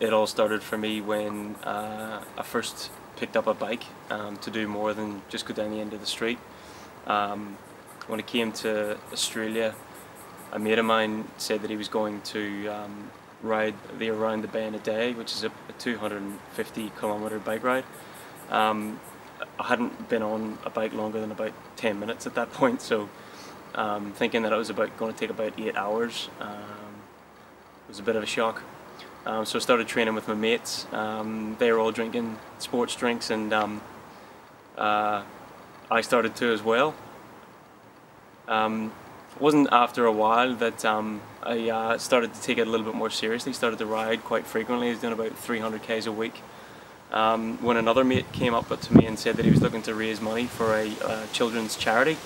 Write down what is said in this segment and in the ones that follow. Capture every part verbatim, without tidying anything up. It all started for me when uh, I first picked up a bike um, to do more than just go down the end of the street. Um, when I came to Australia, a mate of mine said that he was going to um, ride the Around the Bend a Day, which is a two hundred fifty kilometre bike ride. Um, I hadn't been on a bike longer than about ten minutes at that point, so um, thinking that it was about going to take about eight hours um, was a bit of a shock. Um, so I started training with my mates. Um, they were all drinking sports drinks, and um, uh, I started too as well. Um, it wasn't after a while that um, I uh, started to take it a little bit more seriously, started to ride quite frequently. I was doing about three hundred Ks a week. Um, when another mate came up to me and said that he was looking to raise money for a uh, children's charity,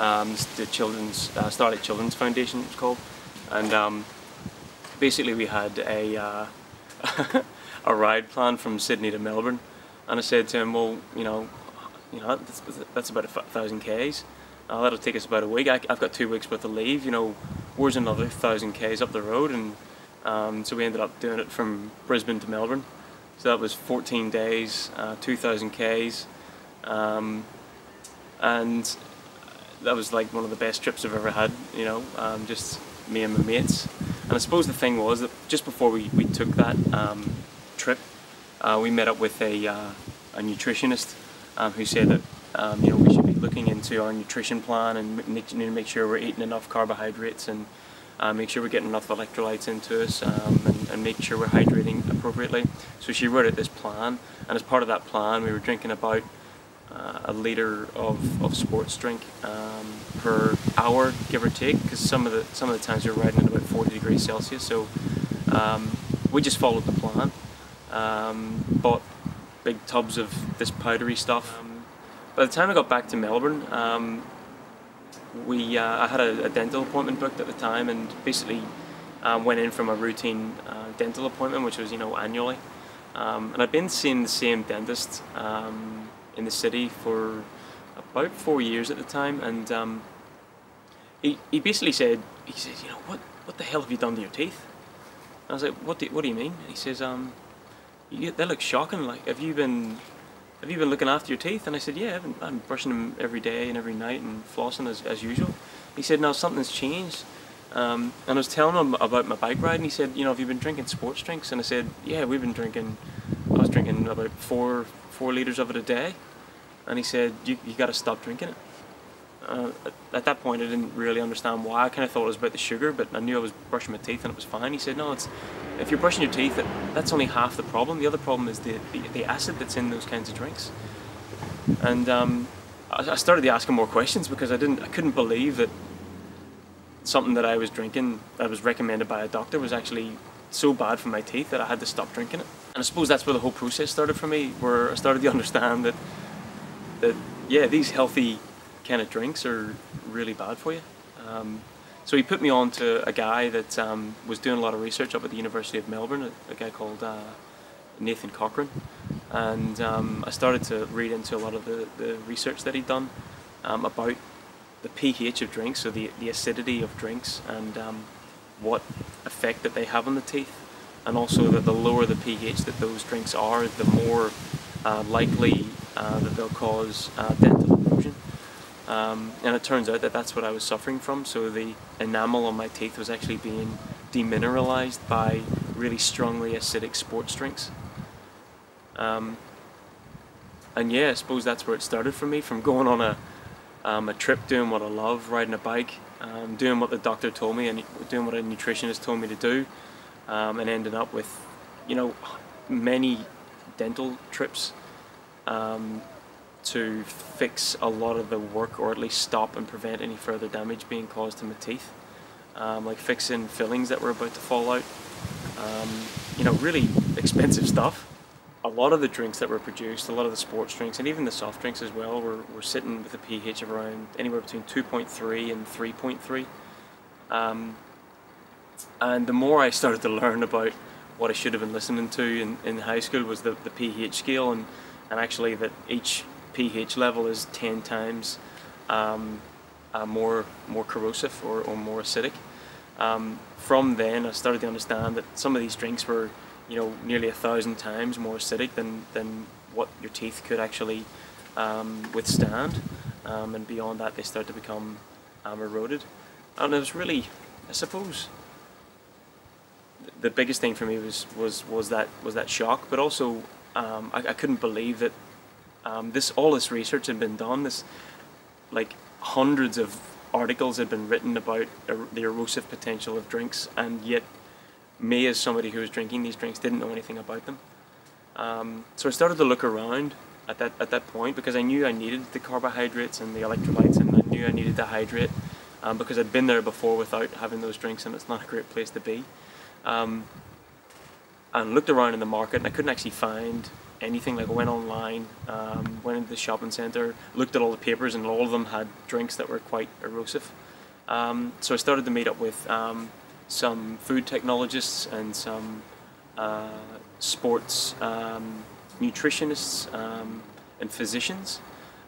um, the children's, uh, Starlight Children's Foundation it was called, and um, basically we had a, uh, a ride plan from Sydney to Melbourne, and I said to him, well, you know, you know that's, that's about a thousand Ks, uh, that'll take us about a week, I, I've got two weeks worth of leave, you know, where's another thousand Ks up the road? And um, so we ended up doing it from Brisbane to Melbourne. So that was fourteen days, uh, two thousand Ks, um, and that was like one of the best trips I've ever had, you know, um, just me and my mates. And I suppose the thing was that just before we, we took that um, trip, uh, we met up with a, uh, a nutritionist um, who said that um, you know, we should be looking into our nutrition plan and make, make sure we're eating enough carbohydrates, and Uh, make sure we're getting enough electrolytes into us, um, and, and make sure we're hydrating appropriately. So she wrote out this plan, and as part of that plan we were drinking about uh, a litre of, of sports drink um, per hour, give or take, because some of the some of the times we were riding at about forty degrees Celsius, so um, we just followed the plan. Um, bought big tubs of this powdery stuff. Um, by the time I got back to Melbourne, um, We, uh, I had a, a dental appointment booked at the time, and basically um, went in from a routine uh, dental appointment, which was, you know, annually. Um, and I'd been seeing the same dentist um, in the city for about four years at the time, and um, he, he basically said, he said, you know, what, what the hell have you done to your teeth? And I was like, what do, what do you mean? And he says, um, you, they look shocking, like, have you been... have you been looking after your teeth? And I said, yeah, I've been, I'm brushing them every day and every night and flossing as, as usual. He said, no, something's changed. Um, and I was telling him about my bike ride, and he said, you know, have you been drinking sports drinks? And I said, yeah, we've been drinking, I was drinking about four, four litres of it a day. And he said, you, you got to stop drinking it. Uh, at, at that point, I didn't really understand why. I kind of thought it was about the sugar, but I knew I was brushing my teeth and it was fine. He said, no, it's, if you're brushing your teeth, it, that's only half the problem. The other problem is the, the, the acid that's in those kinds of drinks. And um, I, I started asking more questions, because I, didn't, I couldn't believe that something that I was drinking, that was recommended by a doctor, was actually so bad for my teeth that I had to stop drinking it. And I suppose that's where the whole process started for me, where I started to understand that, that yeah, these healthy kind of drinks are really bad for you. Um, so he put me on to a guy that um, was doing a lot of research up at the University of Melbourne, a, a guy called uh, Nathan Cochran, and um, I started to read into a lot of the, the research that he'd done um, about the pH of drinks, so the, the acidity of drinks, and um, what effect that they have on the teeth, and also that the lower the pH that those drinks are, the more uh, likely uh, that they'll cause uh, dental erosion. Um, and it turns out that that's what I was suffering from, so the enamel on my teeth was actually being demineralized by really strongly acidic sports drinks. Um, and yeah, I suppose that's where it started for me, from going on a, um, a trip, doing what I love, riding a bike, um, doing what the doctor told me, and doing what a nutritionist told me to do, um, and ending up with, you know, many dental trips. Um, to fix a lot of the work, or at least stop and prevent any further damage being caused to my teeth, um, like fixing fillings that were about to fall out, um, you know, really expensive stuff. A lot of the drinks that were produced, a lot of the sports drinks and even the soft drinks as well, were, were sitting with a pH of around anywhere between two point three and three point three, um, and the more I started to learn about what I should have been listening to in, in high school was the, the pH scale, and, and actually that each pH level is ten times um, uh, more more corrosive or, or more acidic, um, from then I started to understand that some of these drinks were, you know, nearly a thousand times more acidic than, than what your teeth could actually um, withstand, um, and beyond that they start to become um, eroded. And it was really, I suppose, the biggest thing for me was was was that was that shock, but also um, I, I couldn't believe that um, this all this research had been done. This, like, hundreds of articles had been written about er the erosive potential of drinks, and yet me, as somebody who was drinking these drinks, didn't know anything about them. Um, so I started to look around at that at that point, because I knew I needed the carbohydrates and the electrolytes, and I knew I needed to hydrate, um, because I'd been there before without having those drinks, and it's not a great place to be. Um, and looked around in the market, and I couldn't actually find anything. Like, I went online, um, went into the shopping centre, looked at all the papers, and all of them had drinks that were quite erosive. Um, so I started to meet up with um, some food technologists and some uh, sports um, nutritionists um, and physicians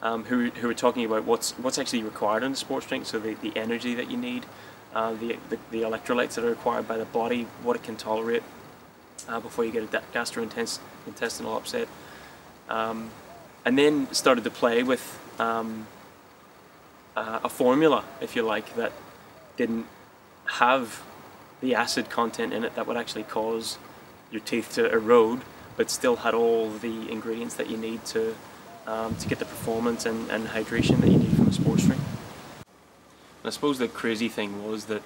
um, who, who were talking about what's, what's actually required in a sports drink, so the, the energy that you need, Uh, the, the, the electrolytes that are required by the body, what it can tolerate uh, before you get a gastrointestinal upset. Um, and then started to play with um, uh, a formula, if you like, that didn't have the acid content in it that would actually cause your teeth to erode, but still had all the ingredients that you need to, um, to get the performance and, and hydration that you need from a sports drink. I suppose the crazy thing was that,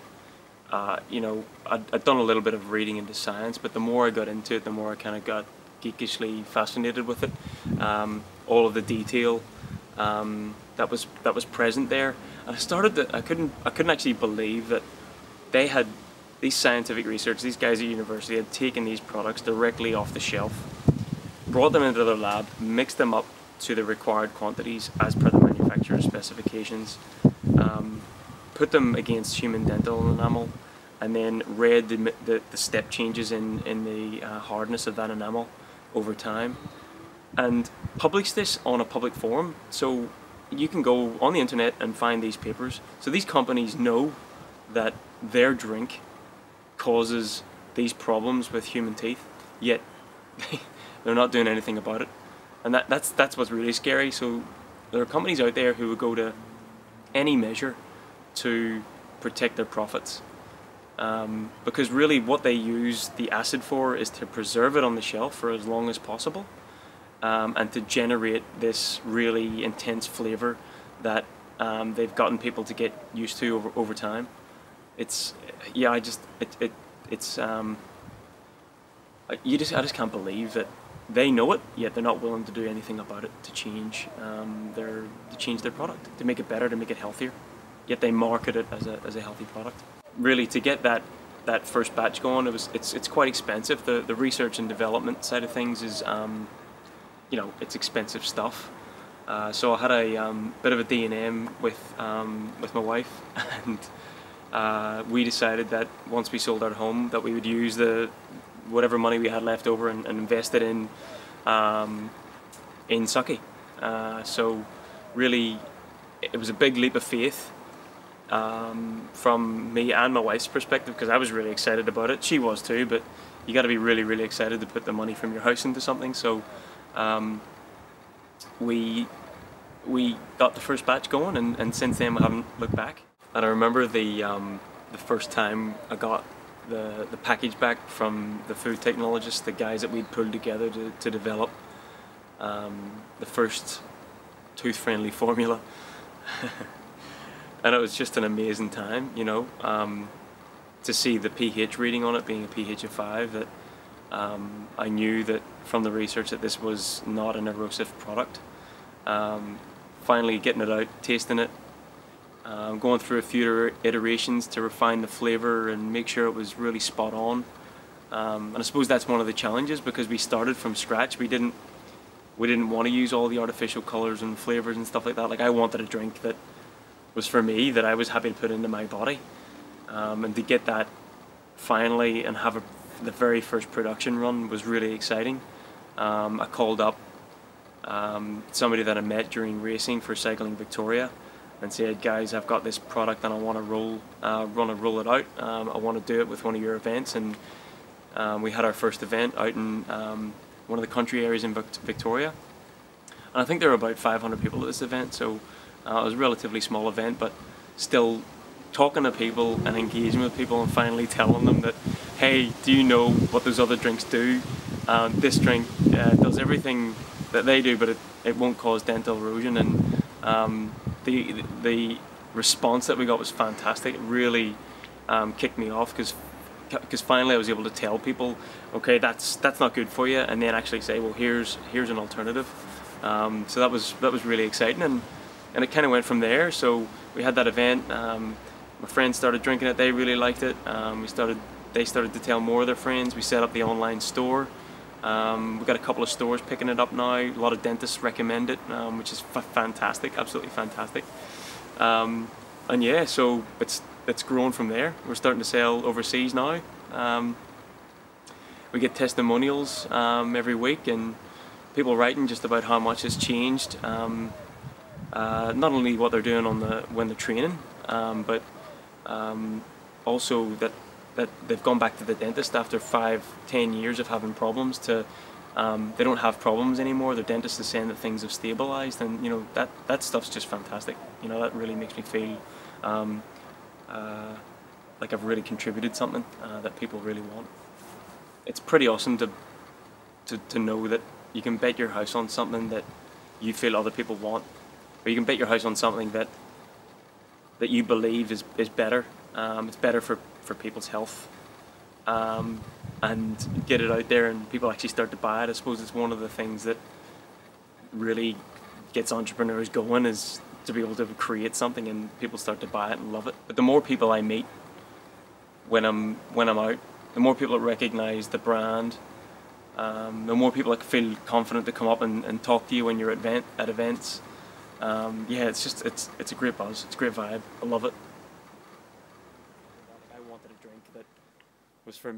uh, you know, I'd, I'd done a little bit of reading into science, but the more I got into it, the more I kind of got geekishly fascinated with it. Um, all of the detail um, that was that was present there, and I started that I couldn't I couldn't actually believe that they had these scientific research. These guys at university had taken these products directly off the shelf, brought them into their lab, mixed them up to the required quantities as per the manufacturer's specifications. Um, put them against human dental enamel, and then read the, the, the step changes in, in the uh, hardness of that enamel over time, and published this on a public forum. So you can go on the internet and find these papers. So these companies know that their drink causes these problems with human teeth, yet they're not doing anything about it. And that, that's, that's what's really scary. So there are companies out there who would go to any measure to protect their profits, um, because really what they use the acid for is to preserve it on the shelf for as long as possible, um, and to generate this really intense flavor that um, they've gotten people to get used to over, over time. It's, yeah, I just it, it it's um, you just I just can't believe that they know it, yet they're not willing to do anything about it to change um, their to change their product, to make it better, to make it healthier. Yet they market it as a, as a healthy product. Really, to get that that first batch going, it was it's it's quite expensive. The the research and development side of things is, um, you know, it's expensive stuff. Uh, so I had a um, bit of a D and M with um, with my wife, and uh, we decided that once we sold our home, that we would use the whatever money we had left over and, and invest it in um, in Sukkie. Uh, so really, it was a big leap of faith. Um, from me and my wife's perspective, because I was really excited about it. She was too, but you got to be really, really excited to put the money from your house into something. So um, we we got the first batch going, and, and since then we haven't looked back. And I remember the um, the first time I got the the package back from the food technologists, the guys that we'd pulled together to, to develop um, the first tooth-friendly formula. And it was just an amazing time, you know, um, to see the pH reading on it being a pH of five. That um, I knew that from the research that this was not an erosive product. Um, finally getting it out, tasting it, um, going through a few iterations to refine the flavour and make sure it was really spot on. Um, and I suppose that's one of the challenges, because we started from scratch. We didn't, we didn't want to use all the artificial colours and flavours and stuff like that. Like, I wanted a drink that was for me, that I was happy to put into my body, um, and to get that finally and have a, the very first production run was really exciting. Um, I called up um, somebody that I met during racing for Cycling Victoria, and said, guys, I've got this product and I want to roll, uh, run a roll it out. Um, I want to do it with one of your events. And um, we had our first event out in um, one of the country areas in Victoria. And I think there were about five hundred people at this event, so uh, it was a relatively small event, but still talking to people and engaging with people and finally telling them that, hey, do you know what those other drinks do? Um, this drink uh, does everything that they do, but it, it won't cause dental erosion. And um, the the response that we got was fantastic. It really um, kicked me off, because because finally I was able to tell people, okay, that's that's not good for you, and then actually say, well, here's here's an alternative. Um, so that was that was really exciting, and and it kind of went from there. So we had that event. Um, my friends started drinking it. They really liked it. Um, we started. They started to tell more of their friends. We set up the online store. Um, we've got a couple of stores picking it up now. A lot of dentists recommend it, um, which is f fantastic, absolutely fantastic. Um, and yeah, so it's it's grown from there. We're starting to sell overseas now. Um, we get testimonials um, every week, and people writing just about how much has changed. Um, uh, not only what they're doing on the when they're training, um, but um, also that. that they've gone back to the dentist after five, ten years of having problems to, um, they don't have problems anymore. Their dentist is saying that things have stabilised, and you know, that, that stuff's just fantastic. You know, that really makes me feel um, uh, like I've really contributed something uh, that people really want. It's pretty awesome to, to, to know that you can bet your house on something that you feel other people want, or you can bet your house on something that, that you believe is, is better. Um, it's better for, for people's health, um, and get it out there and people actually start to buy it. I suppose it's one of the things that really gets entrepreneurs going, is to be able to create something and people start to buy it and love it. But the more people I meet when I'm, when I'm out, the more people that recognise the brand, um, the more people that feel confident to come up and, and talk to you when you're event, at events. Um, yeah, it's just, it's, it's a great buzz, it's a great vibe, I love it. Was for me.